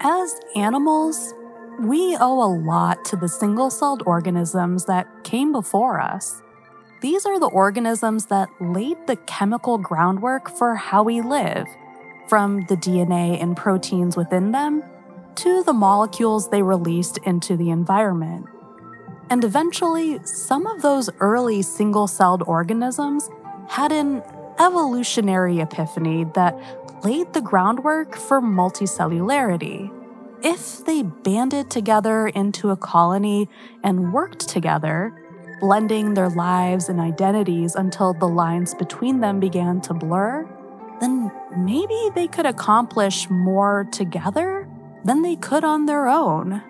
As animals, we owe a lot to the single-celled organisms that came before us. These are the organisms that laid the chemical groundwork for how we live, from the DNA and proteins within them to the molecules they released into the environment. And eventually, some of those early single-celled organisms had an evolutionary epiphany that laid the groundwork for multicellularity. If they banded together into a colony and worked together, blending their lives and identities until the lines between them began to blur, then maybe they could accomplish more together than they could on their own.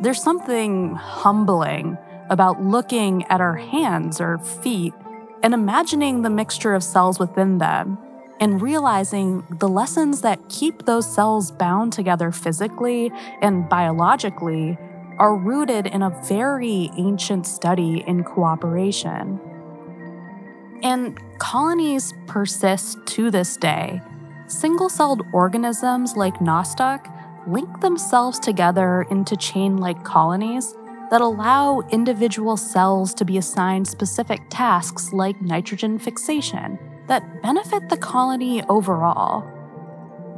There's something humbling about looking at our hands or feet and imagining the mixture of cells within them, and realizing the lessons that keep those cells bound together physically and biologically are rooted in a very ancient study in cooperation. And colonies persist to this day. Single-celled organisms like Nostoc link themselves together into chain-like colonies that allow individual cells to be assigned specific tasks like nitrogen fixation that benefit the colony overall.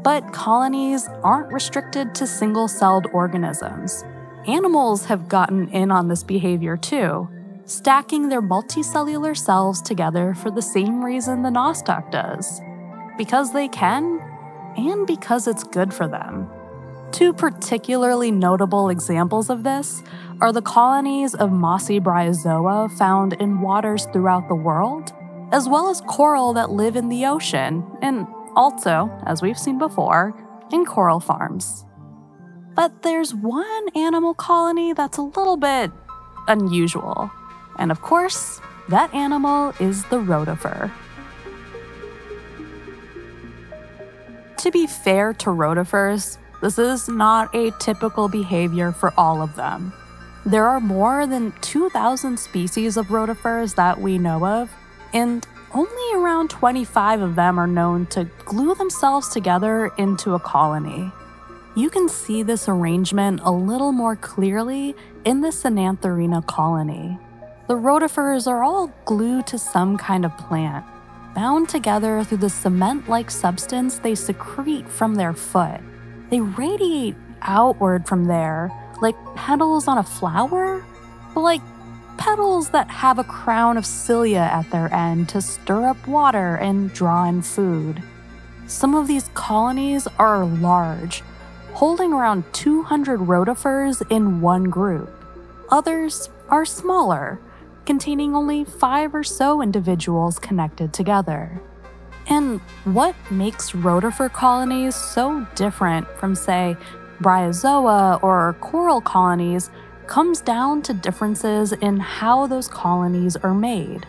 But colonies aren't restricted to single-celled organisms. Animals have gotten in on this behavior too, stacking their multicellular cells together for the same reason the Nostoc does. Because they can, and because it's good for them. Two particularly notable examples of this are the colonies of mossy bryozoa found in waters throughout the world, as well as coral that live in the ocean, and also, as we've seen before, in coral farms. But there's one animal colony that's a little bit unusual, and of course, that animal is the rotifer. To be fair to rotifers, this is not a typical behavior for all of them. There are more than 2,000 species of rotifers that we know of, and only around 25 of them are known to glue themselves together into a colony. You can see this arrangement a little more clearly in the Sinantharina colony. The rotifers are all glued to some kind of plant, bound together through the cement-like substance they secrete from their foot. They radiate outward from there, like petals on a flower, but like petals that have a crown of cilia at their end to stir up water and draw in food. Some of these colonies are large, holding around 200 rotifers in one group. Others are smaller, containing only 5 or so individuals connected together. And what makes rotifer colonies so different from, say, bryozoa or coral colonies comes down to differences in how those colonies are made.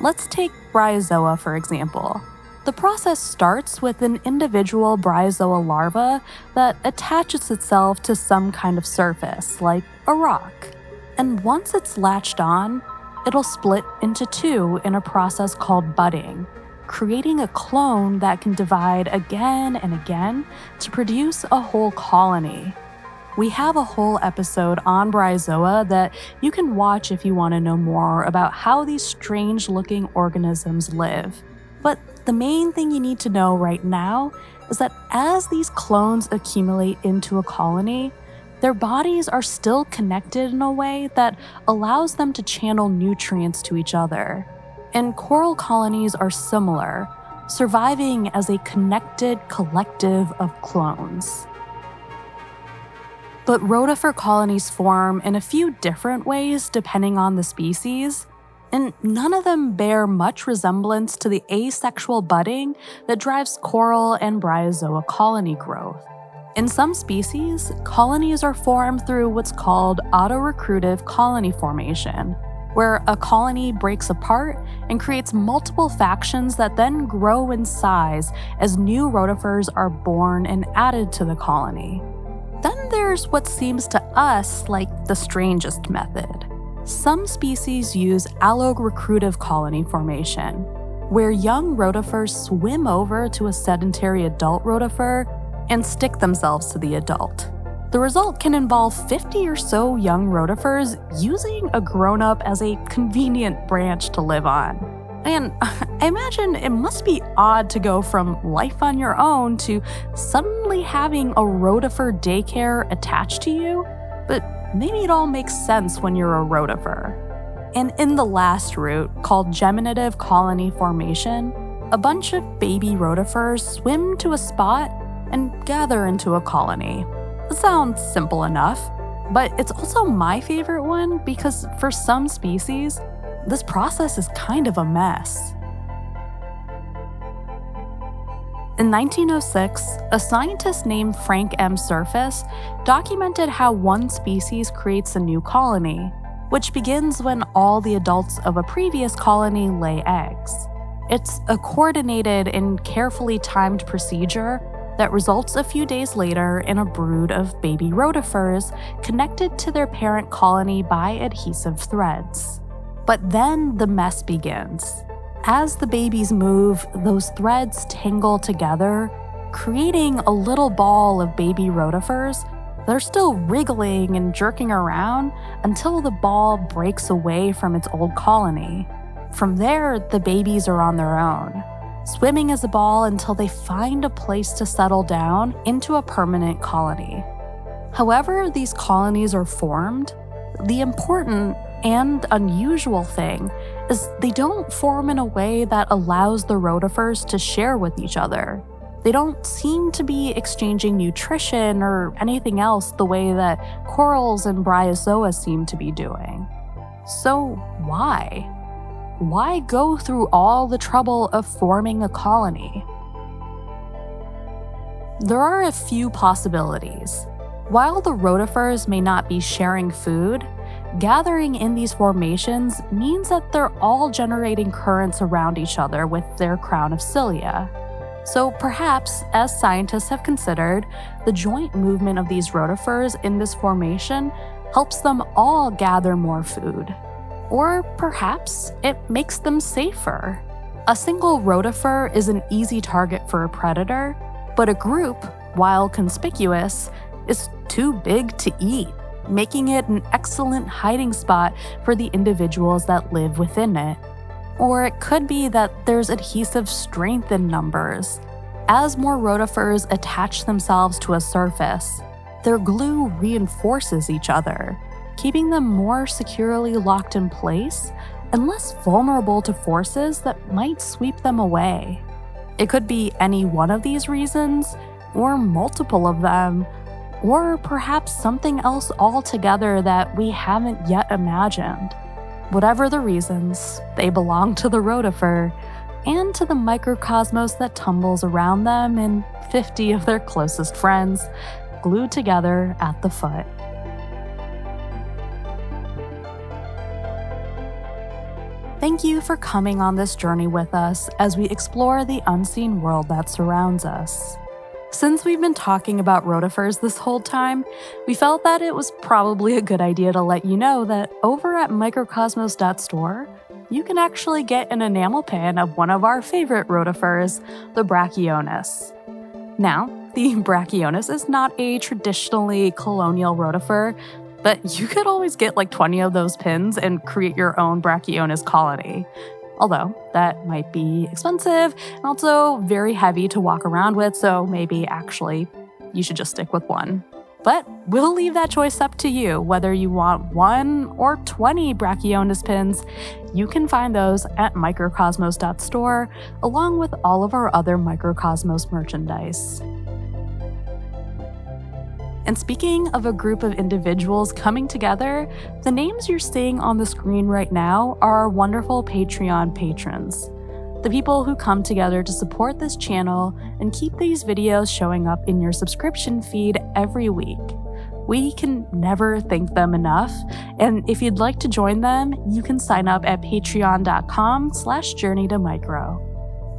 Let's take bryozoa, for example. The process starts with an individual bryozoa larva that attaches itself to some kind of surface, like a rock. And once it's latched on, it'll split into two in a process called budding, creating a clone that can divide again and again to produce a whole colony. We have a whole episode on bryozoa that you can watch if you want to know more about how these strange-looking organisms live. But the main thing you need to know right now is that as these clones accumulate into a colony, their bodies are still connected in a way that allows them to channel nutrients to each other. And coral colonies are similar, surviving as a connected collective of clones. But rotifer colonies form in a few different ways depending on the species, and none of them bear much resemblance to the asexual budding that drives coral and bryozoa colony growth. In some species, colonies are formed through what's called autorecruitive colony formation, where a colony breaks apart and creates multiple factions that then grow in size as new rotifers are born and added to the colony. Then there's what seems to us like the strangest method. Some species use allorecruitive colony formation, where young rotifers swim over to a sedentary adult rotifer and stick themselves to the adult. The result can involve 50 or so young rotifers using a grown-up as a convenient branch to live on. And I imagine it must be odd to go from life on your own to suddenly having a rotifer daycare attached to you, but maybe it all makes sense when you're a rotifer. And in the last route, called geminative colony formation, a bunch of baby rotifers swim to a spot and gather into a colony. It sounds simple enough, but it's also my favorite one because for some species, this process is kind of a mess. In 1906, a scientist named Frank M. Surface documented how one species creates a new colony, which begins when all the adults of a previous colony lay eggs. It's a coordinated and carefully timed procedure that results a few days later in a brood of baby rotifers connected to their parent colony by adhesive threads. But then the mess begins. As the babies move, those threads tangle together, creating a little ball of baby rotifers. They're still wriggling and jerking around until the ball breaks away from its old colony. From there, the babies are on their own, swimming as a ball until they find a place to settle down into a permanent colony. However these colonies are formed, the important and unusual thing is they don't form in a way that allows the rotifers to share with each other. They don't seem to be exchanging nutrition or anything else the way that corals and bryozoa seem to be doing. So why? Why go through all the trouble of forming a colony? There are a few possibilities. While the rotifers may not be sharing food, gathering in these formations means that they're all generating currents around each other with their crown of cilia. So perhaps, as scientists have considered, the joint movement of these rotifers in this formation helps them all gather more food. Or perhaps it makes them safer. A single rotifer is an easy target for a predator, but a group, while conspicuous, is too big to eat, making it an excellent hiding spot for the individuals that live within it. Or it could be that there's adhesive strength in numbers. As more rotifers attach themselves to a surface, their glue reinforces each other, keeping them more securely locked in place and less vulnerable to forces that might sweep them away. It could be any one of these reasons, or multiple of them, or perhaps something else altogether that we haven't yet imagined. Whatever the reasons, they belong to the rotifer and to the microcosmos that tumbles around them and 50 of their closest friends, glued together at the foot. Thank you for coming on this journey with us as we explore the unseen world that surrounds us. Since we've been talking about rotifers this whole time, we felt that it was probably a good idea to let you know that over at microcosmos.store, you can actually get an enamel pin of one of our favorite rotifers, the Brachionus. Now, the Brachionus is not a traditionally colonial rotifer, but you could always get like 20 of those pins and create your own Brachionus colony. Although that might be expensive and also very heavy to walk around with, so maybe actually you should just stick with one. But we'll leave that choice up to you, whether you want one or 20 Brachionus pins. You can find those at microcosmos.store, along with all of our other Microcosmos merchandise. And speaking of a group of individuals coming together, the names you're seeing on the screen right now are our wonderful Patreon patrons, the people who come together to support this channel and keep these videos showing up in your subscription feed every week. We can never thank them enough, and if you'd like to join them, you can sign up at patreon.com/journeytomicro.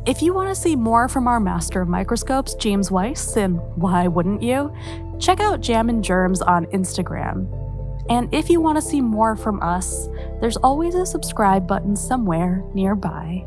If you want to see more from our master of microscopes, James Weiss, and why wouldn't you, check out Jam and Germs on Instagram. And if you want to see more from us, there's always a subscribe button somewhere nearby.